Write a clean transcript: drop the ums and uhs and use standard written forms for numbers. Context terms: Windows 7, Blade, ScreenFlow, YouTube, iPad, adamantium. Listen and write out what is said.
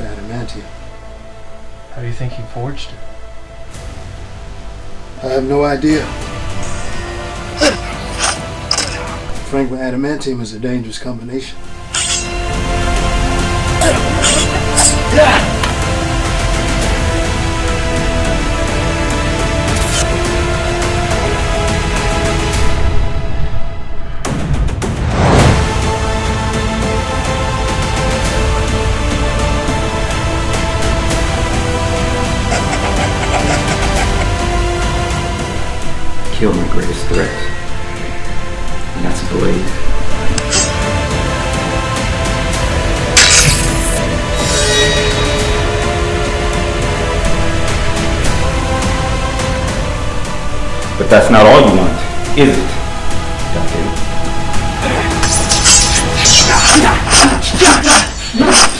for adamantium. How do you think he forged it? I have no idea. Frankly, adamantium is a dangerous combination. Kill my greatest threat, and that's Blade. But that's not all you want, is it, Dante?